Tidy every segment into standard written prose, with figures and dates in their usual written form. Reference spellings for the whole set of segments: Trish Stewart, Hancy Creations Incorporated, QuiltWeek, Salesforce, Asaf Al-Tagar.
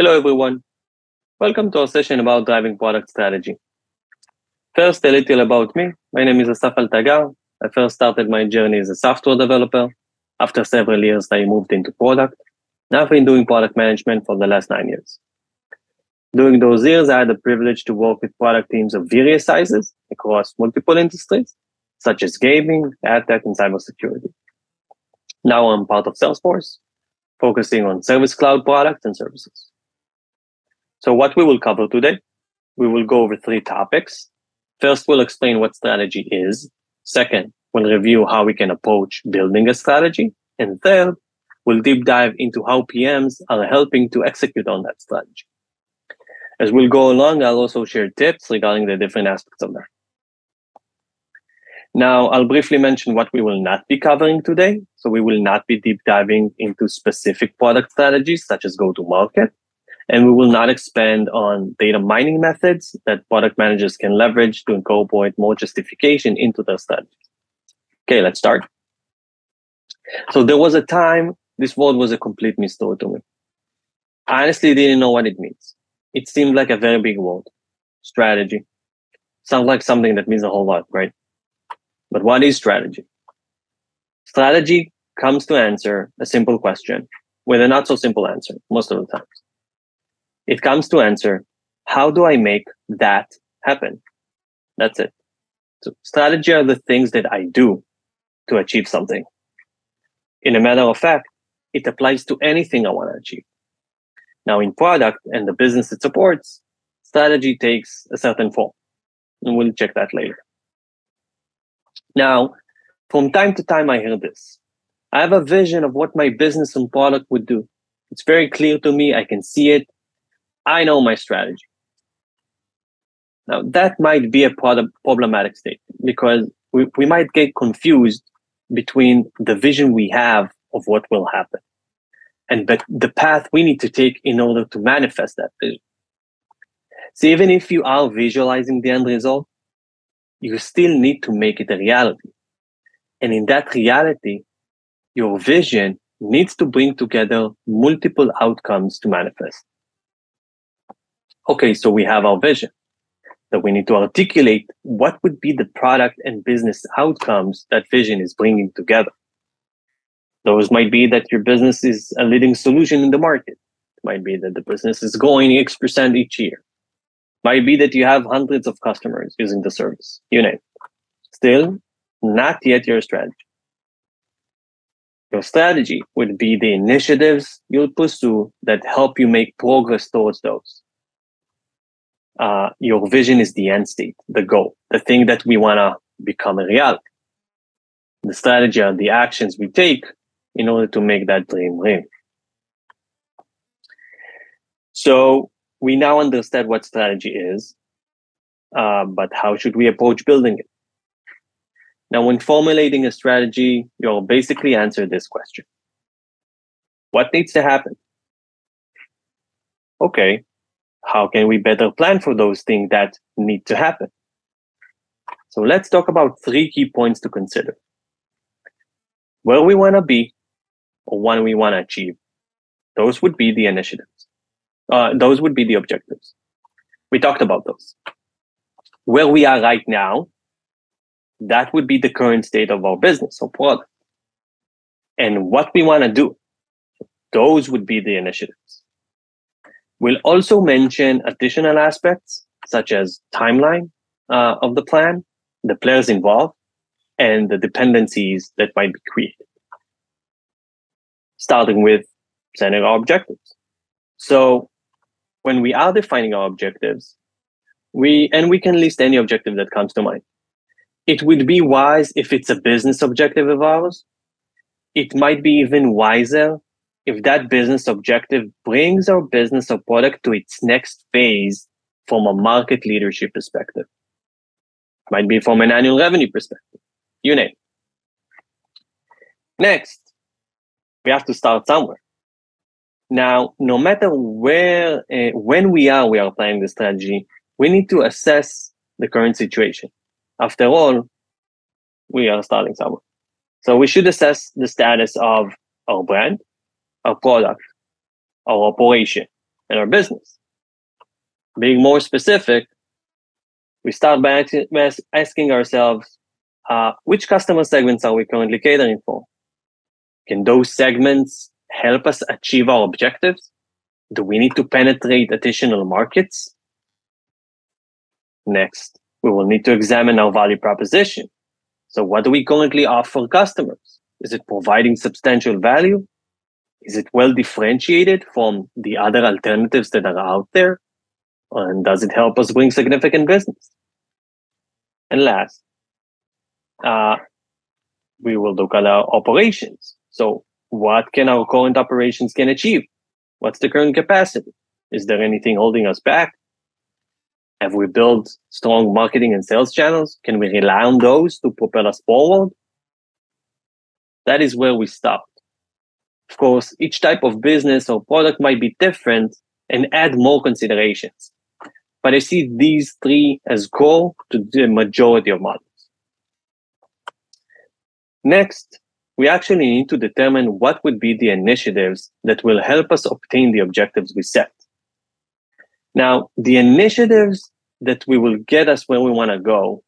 Hello, everyone. Welcome to our session about driving product strategy. First, a little about me. My name is Asaf Al-Tagar. I first started my journey as a software developer. After several years, I moved into product. Now I've been doing product management for the last 9 years. During those years, I had the privilege to work with product teams of various sizes across multiple industries, such as gaming, ad tech, and cybersecurity. Now I'm part of Salesforce, focusing on service cloud products and services. So what we will cover today, we will go over 3 topics. First, we'll explain what strategy is. Second, we'll review how we can approach building a strategy. And third, we'll deep dive into how PMs are helping to execute on that strategy. As we'll go along, I'll also share tips regarding the different aspects of that. Now, I'll briefly mention what we will not be covering today. So we will not be deep diving into specific product strategies, such as go-to-market. And we will not expand on data mining methods that product managers can leverage to incorporate more justification into their strategy. Okay, let's start. So there was a time this word was a complete mystery to me. I honestly didn't know what it means. It seemed like a very big word. Strategy. Sounds like something that means a whole lot, right? But what is strategy? Strategy comes to answer a simple question with a not so simple answer most of the times. It comes to answer, how do I make that happen? That's it. So strategy are the things that I do to achieve something. In a matter of fact, it applies to anything I want to achieve. Now in product and the business it supports, strategy takes a certain form, and we'll check that later. Now, from time to time, I hear this. I have a vision of what my business and product would do. It's very clear to me. I can see it. I know my strategy. Now, that might be a problematic statement because we might get confused between the vision we have of what will happen and but the path we need to take in order to manifest that vision. So even if you are visualizing the end result, you still need to make it a reality. And in that reality, your vision needs to bring together multiple outcomes to manifest. Okay, so we have our vision that we need to articulate what would be the product and business outcomes that vision is bringing together. Those might be that your business is a leading solution in the market. It might be that the business is growing X% each year. It might be that you have hundreds of customers using the service, you know. Still, not yet your strategy. Your strategy would be the initiatives you'll pursue that help you make progress towards those. Your vision is the end state, the goal, the thing that we want to become a reality. The strategy are the actions we take in order to make that dream real. So we now understand what strategy is, but how should we approach building it? Now, when formulating a strategy, you'll basically answer this question. What needs to happen? Okay. How can we better plan for those things that need to happen? So let's talk about 3 key points to consider. Where we want to be or what we want to achieve. Those would be the initiatives. Those would be the objectives. We talked about those. Where we are right now, that would be the current state of our business or product. And what we want to do, those would be the initiatives. We'll also mention additional aspects such as timeline of the plan, the players involved, and the dependencies that might be created. Starting with setting our objectives. So when we are defining our objectives, we can list any objective that comes to mind. It would be wise if it's a business objective of ours. It might be even wiser if that business objective brings our business or product to its next phase from a market leadership perspective. Might be from an annual revenue perspective, you name it. Next, we have to start somewhere. Now, no matter where, when we are applying the strategy, we need to assess the current situation. After all, we are starting somewhere. So we should assess the status of our brand, our product, our operation, in our business. Being more specific, we start by asking ourselves, which customer segments are we currently catering for? Can those segments help us achieve our objectives? Do we need to penetrate additional markets? Next, we will need to examine our value proposition. So what do we currently offer customers? Is it providing substantial value? Is it well differentiated from the other alternatives that are out there? And does it help us bring significant business? And last, we will look at our operations. So what can our current operations can achieve? What's the current capacity? Is there anything holding us back? Have we built strong marketing and sales channels? Can we rely on those to propel us forward? That is where we start. Of course, each type of business or product might be different and add more considerations. But I see these three as core to the majority of models. Next, we actually need to determine what would be the initiatives that will help us obtain the objectives we set. Now, the initiatives that we will get us where we want to go,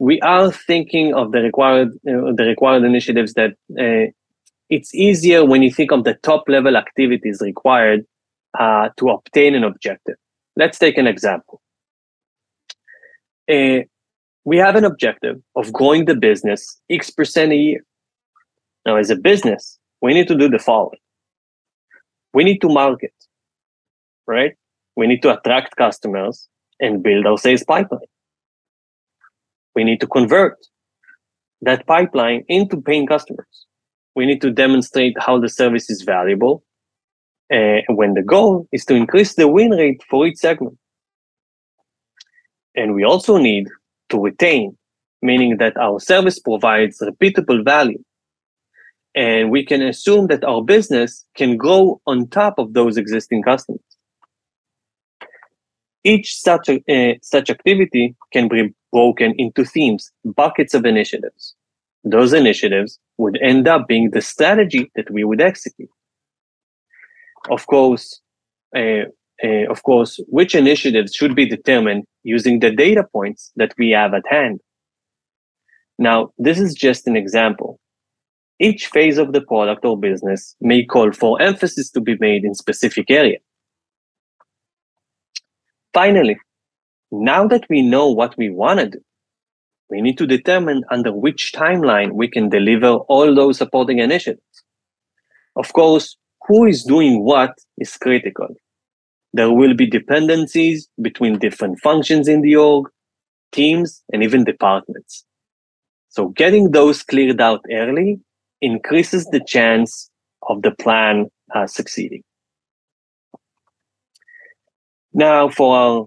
we are thinking of the required initiatives that it's easier when you think of the top-level activities required to obtain an objective. Let's take an example. We have an objective of growing the business X% a year. Now, as a business, we need to do the following. We need to market, right? We need to attract customers and build our sales pipeline. We need to convert that pipeline into paying customers. We need to demonstrate how the service is valuable when the goal is to increase the win rate for each segment. And we also need to retain, meaning that our service provides repeatable value. And we can assume that our business can grow on top of those existing customers. Each such activity can be broken into themes, buckets of initiatives. Those initiatives would end up being the strategy that we would execute. Of course, which initiatives should be determined using the data points that we have at hand. Now, this is just an example. Each phase of the product or business may call for emphasis to be made in specific area. Finally, now that we know what we want to do, we need to determine under which timeline we can deliver all those supporting initiatives. Of course, who is doing what is critical. There will be dependencies between different functions in the org, teams, and even departments. So getting those cleared out early increases the chance of the plan succeeding. Now for our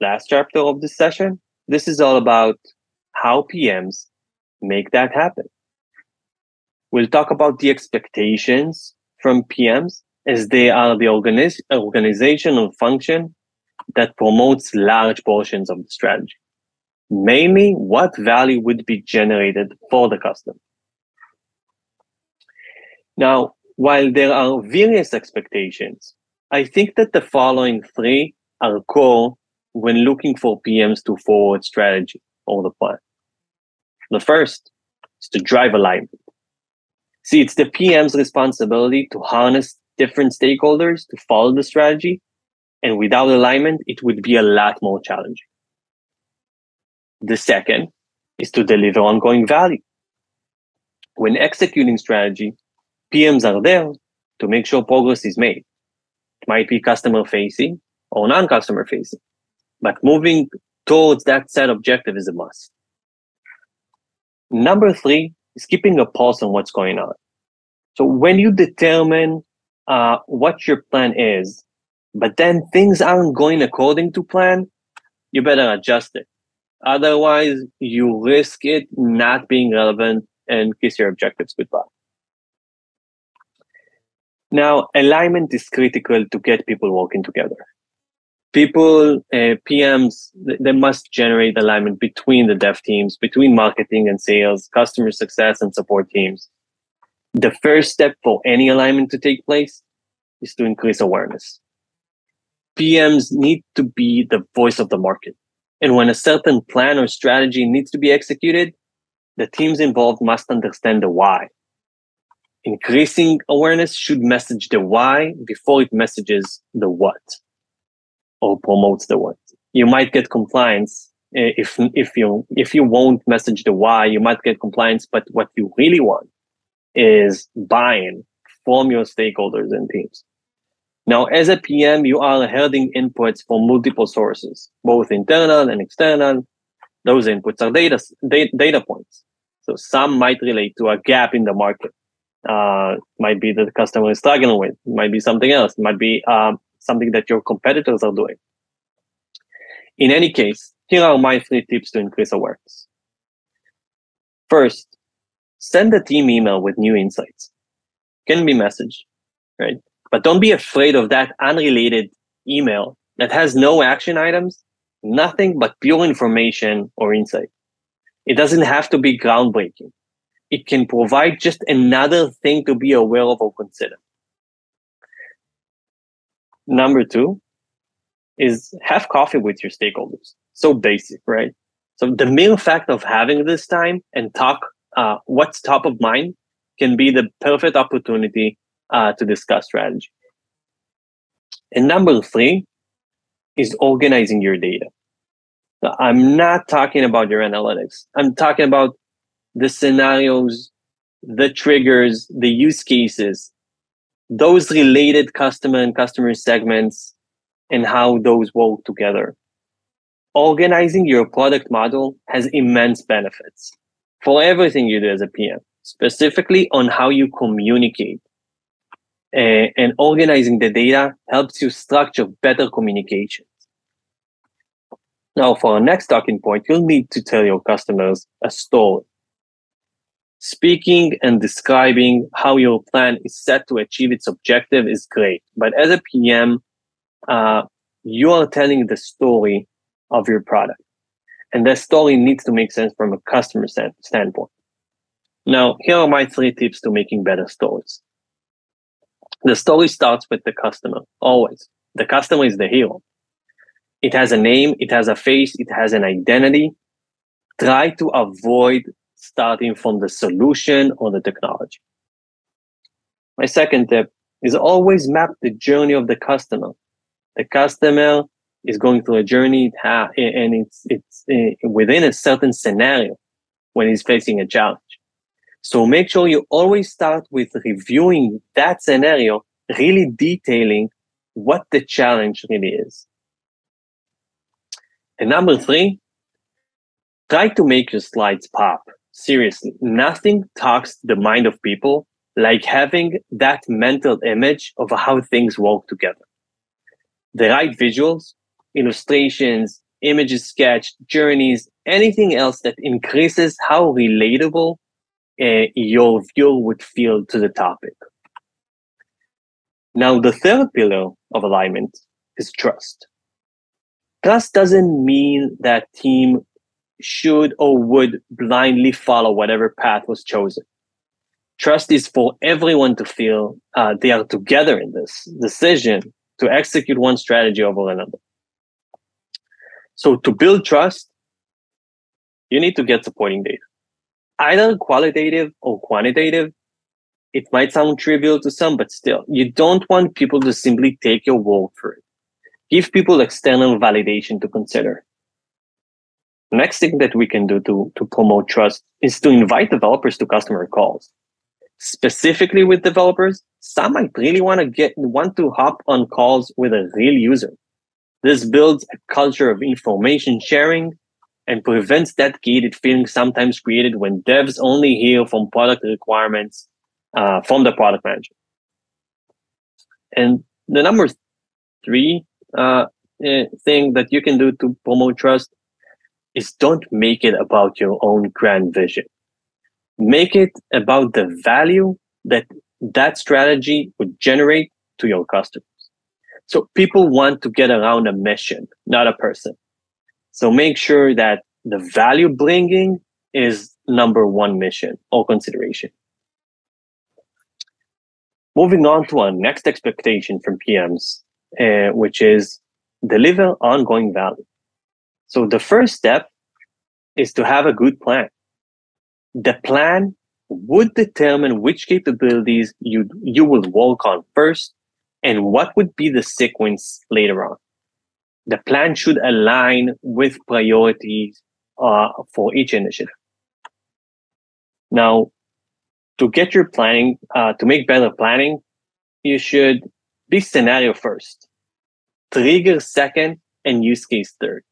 last chapter of this session, this is all about how PMs make that happen. We'll talk about the expectations from PMs as they are the organizational function that promotes large portions of the strategy. Mainly, what value would be generated for the customer. Now, while there are various expectations, I think that the following three are core when looking for PMs to forward strategy or the plan. The first is to drive alignment. See, it's the PM's responsibility to harness different stakeholders to follow the strategy, and without alignment, it would be a lot more challenging. The second is to deliver ongoing value. When executing strategy, PMs are there to make sure progress is made. It might be customer-facing or non-customer-facing, but moving towards that set objective is a must. Number three is keeping a pulse on what's going on. So when you determine what your plan is, but then things aren't going according to plan, you better adjust it. Otherwise, you risk it not being relevant and kiss your objectives goodbye. Now, alignment is critical to get people working together. People, PMs, they must generate alignment between the dev teams, between marketing and sales, customer success and support teams. The first step for any alignment to take place is to increase awareness. PMs need to be the voice of the market. And when a certain plan or strategy needs to be executed, the teams involved must understand the why. Increasing awareness should message the why before it messages the what or promotes the what. You might get compliance if you won't message the why, you might get compliance, but what you really want is buy-in from your stakeholders and teams. Now, as a PM, you are herding inputs from multiple sources, both internal and external. Those inputs are data points. So some might relate to a gap in the market. Might be that the customer is struggling with. It might be something else. It might be something that your competitors are doing. In any case, here are my 3 tips to increase awareness. First, send a team email with new insights. Can be messaged, right? But don't be afraid of that unrelated email that has no action items, nothing but pure information or insight. It doesn't have to be groundbreaking. It can provide just another thing to be aware of or consider. Number 2 is have coffee with your stakeholders. So basic, right? So the mere fact of having this time and talk what's top of mind can be the perfect opportunity to discuss strategy. And number 3 is organizing your data. So I'm not talking about your analytics. I'm talking about the scenarios, the triggers, the use cases, those related customer and customer segments, and how those work together. Organizing your product model has immense benefits for everything you do as a PM, specifically on how you communicate. And organizing the data helps you structure better communications. Now, for our next talking point, you'll need to tell your customers a story. Speaking and describing how your plan is set to achieve its objective is great, but as a PM, you are telling the story of your product, and that story needs to make sense from a customer standpoint. Now, here are my 3 tips to making better stories. The story starts with the customer, always. The customer is the hero. It has a name, it has a face, it has an identity. Try to avoid starting from the solution or the technology. My second tip is always map the journey of the customer. The customer is going through a journey and it's within a certain scenario when he's facing a challenge. So make sure you always start with reviewing that scenario, really detailing what the challenge really is. And number 3, try to make your slides pop. Seriously, nothing talks to the mind of people like having that mental image of how things work together. The right visuals, illustrations, images sketched, journeys, anything else that increases how relatable your viewer would feel to the topic. Now, the third pillar of alignment is trust. Trust doesn't mean that team should or would blindly follow whatever path was chosen. Trust is for everyone to feel they are together in this decision to execute one strategy over another. So to build trust, you need to get supporting data. Either qualitative or quantitative. It might sound trivial to some, but still, you don't want people to simply take your word for it. Give people external validation to consider. Next thing that we can do to promote trust is to invite developers to customer calls. Specifically with developers, some might really want to hop on calls with a real user. This builds a culture of information sharing and prevents that gated feeling sometimes created when devs only hear from product requirements from the product manager. And the number 3 thing that you can do to promote trust is don't make it about your own grand vision. Make it about the value that that strategy would generate to your customers. So people want to get around a mission, not a person. So make sure that the value bringing is number 1 mission or consideration. Moving on to our next expectation from PMs, which is deliver ongoing value. So the first step is to have a good plan. The plan would determine which capabilities you will work on first and what would be the sequence later on. The plan should align with priorities for each initiative. Now, to get your planning, to make better planning, you should be scenario first, trigger second, and use case third.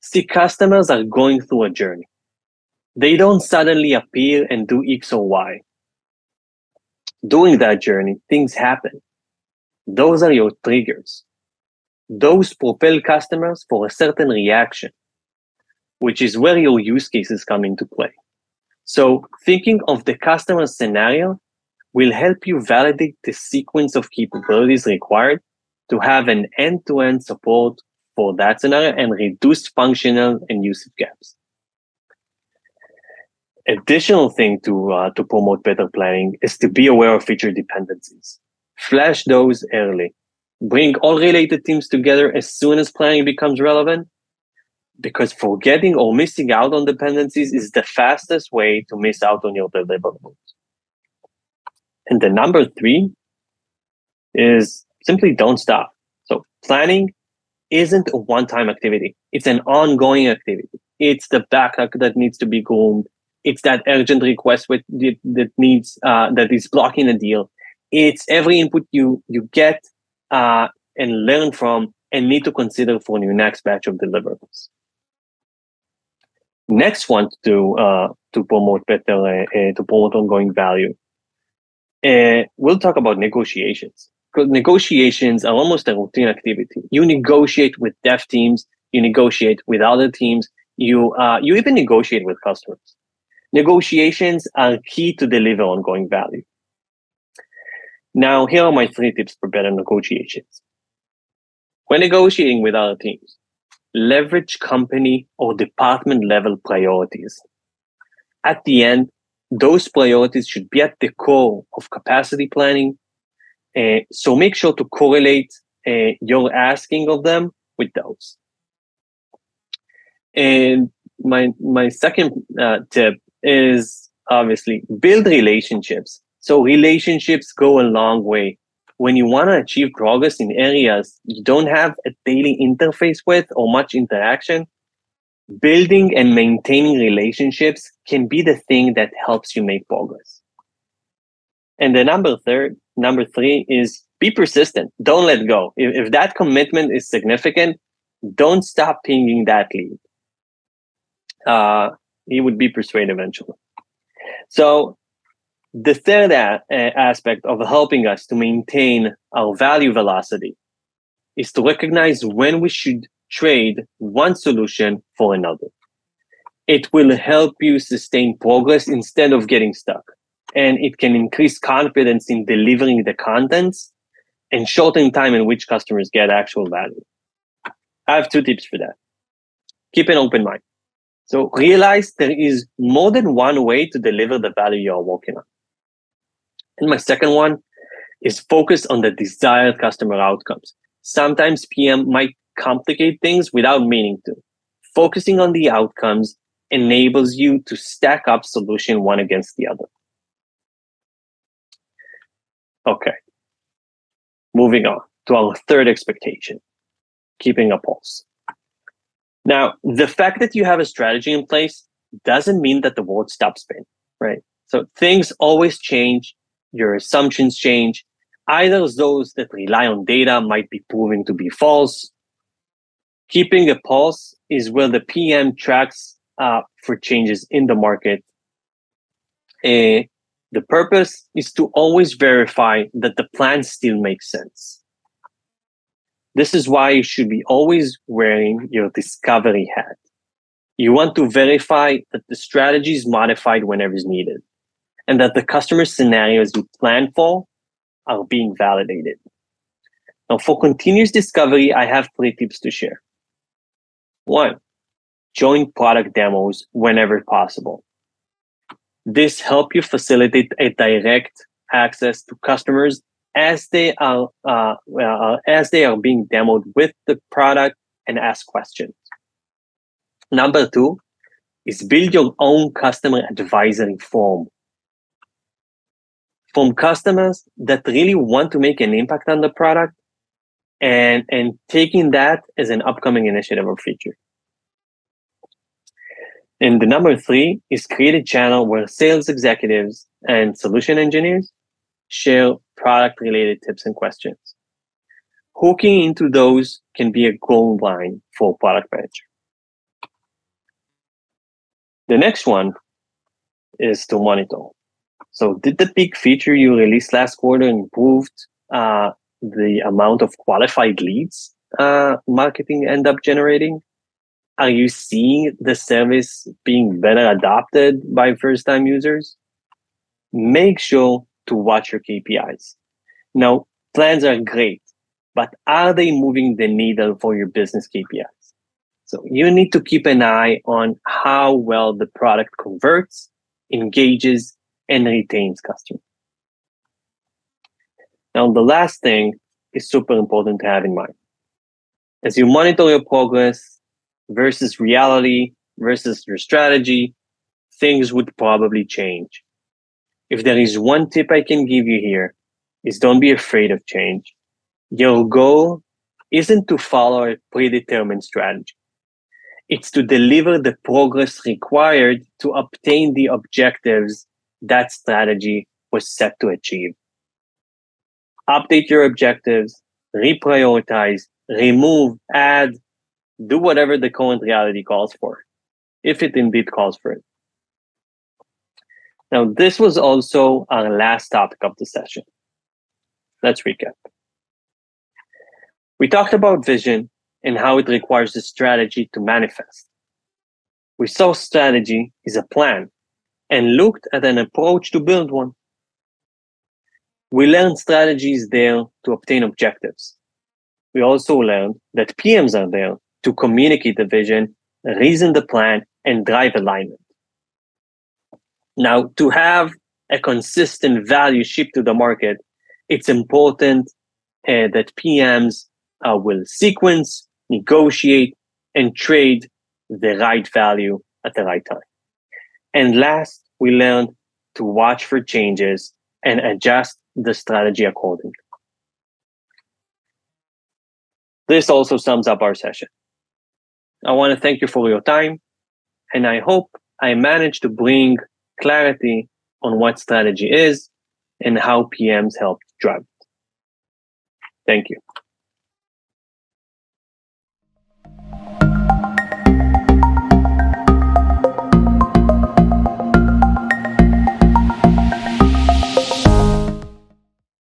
See, customers are going through a journey. They don't suddenly appear and do X or Y. During that journey, things happen. Those are your triggers. Those propel customers for a certain reaction, which is where your use cases come into play. So thinking of the customer scenario will help you validate the sequence of capabilities required to have an end-to-end support for that scenario and reduce functional and usage gaps. Additional thing to promote better planning is to be aware of feature dependencies. Flash those early. Bring all related teams together as soon as planning becomes relevant, because forgetting or missing out on dependencies is the fastest way to miss out on your deliverables. And the number three is simply don't stop. So planning isn't a one-time activity. It's an ongoing activity. It's the backlog that needs to be groomed. It's that urgent request that is blocking a deal. It's every input you get and learn from and need to consider for your next batch of deliverables. Next one to promote ongoing value. We'll talk about negotiations. Negotiations are almost a routine activity. You negotiate with dev teams. You negotiate with other teams. You even negotiate with customers. Negotiations are key to deliver ongoing value. Now, here are my three tips for better negotiations. When negotiating with other teams, leverage company or department level priorities. At the end, those priorities should be at the core of capacity planning. So make sure to correlate your asking of them with those. And my second tip is obviously build relationships. So relationships go a long way. When you want to achieve progress in areas you don't have a daily interface with or much interaction, building and maintaining relationships can be the thing that helps you make progress. And the number three is be persistent. Don't let go. If that commitment is significant, don't stop pinging that lead. He would be persuaded eventually. So the third aspect of helping us to maintain our value velocity is to recognize when we should trade one solution for another. It will help you sustain progress instead of getting stuck, and it can increase confidence in delivering the contents and shorten time in which customers get actual value. I have two tips for that. Keep an open mind. So realize there is more than one way to deliver the value you are working on. And my second one is focus on the desired customer outcomes. Sometimes PM might complicate things without meaning to. Focusing on the outcomes enables you to stack up solution one against the other. Okay. Moving on to our third expectation, keeping a pulse. Now, the fact that you have a strategy in place doesn't mean that the world stops spinning, right? So things always change. Your assumptions change. Either those that rely on data might be proving to be false. Keeping a pulse is where the PM tracks for changes in the market. The purpose is to always verify that the plan still makes sense. This is why you should be always wearing your discovery hat. You want to verify that the strategy is modified whenever is needed, and that the customer scenarios you plan for are being validated. Now, for continuous discovery, I have three tips to share. One, join product demos whenever possible. This helps you facilitate a direct access to customers as they are being demoed with the product and ask questions. Number two is build your own customer advisory form. From customers that really want to make an impact on the product and taking that as an upcoming initiative or feature. And the number three is create a channel where sales executives and solution engineers share product-related tips and questions. Hooking into those can be a gold mine for a product manager. The next one is to monitor. So did the big feature you released last quarter improved the amount of qualified leads marketing end up generating? Are you seeing the service being better adopted by first-time users? Make sure to watch your KPIs. Now, plans are great, but are they moving the needle for your business KPIs? So you need to keep an eye on how well the product converts, engages, and retains customers. Now, the last thing is super important to have in mind. As you monitor your progress versus reality versus your strategy, things would probably change. If there is one tip I can give you here, is don't be afraid of change. Your goal isn't to follow a predetermined strategy. It's to deliver the progress required to obtain the objectives that strategy was set to achieve. Update your objectives, reprioritize, remove, add, do whatever the current reality calls for, if it indeed calls for it. Now, this was also our last topic of the session. Let's recap. We talked about vision and how it requires a strategy to manifest. We saw strategy is a plan and looked at an approach to build one. We learned strategy is there to obtain objectives. We also learned that PMs are there to communicate the vision, reason the plan, and drive alignment. Now, to have a consistent value shipped to the market, it's important that PMs will sequence, negotiate, and trade the right value at the right time. And last, we learned to watch for changes and adjust the strategy accordingly. This also sums up our session. I want to thank you for your time, and I hope I managed to bring clarity on what strategy is and how PMs help drive it. Thank you.